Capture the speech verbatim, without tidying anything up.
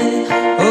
Oh.